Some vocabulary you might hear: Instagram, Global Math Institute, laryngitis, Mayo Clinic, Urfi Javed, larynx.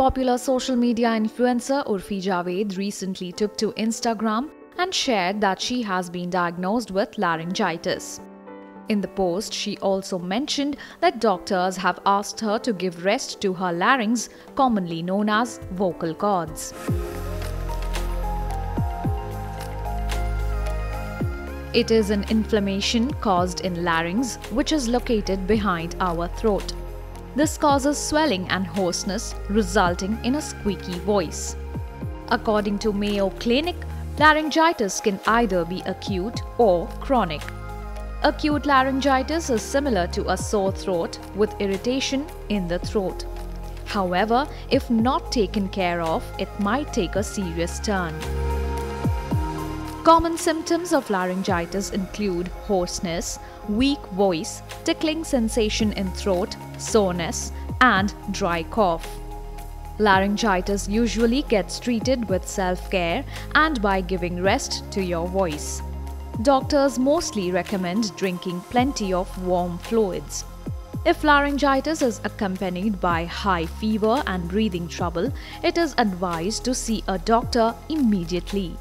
popular social media influencer Urfi Javed recently took to Instagram and shared that she has been diagnosed with laryngitis. In the post, she also mentioned that doctors have asked her to give rest to her larynx, commonly known as vocal cords. It is an inflammation caused in larynx, which is located behind our throat. This causes swelling and hoarseness, resulting in a squeaky voice. According to Mayo Clinic, laryngitis can either be acute or chronic. Acute laryngitis is similar to a sore throat with irritation in the throat. However, if not taken care of, it might take a serious turn. Common symptoms of laryngitis include hoarseness, weak voice, tickling sensation in throat, soreness, and dry cough. Laryngitis usually gets treated with self-care and by giving rest to your voice. Doctors mostly recommend drinking plenty of warm fluids. If laryngitis is accompanied by high fever and breathing trouble, it is advised to see a doctor immediately.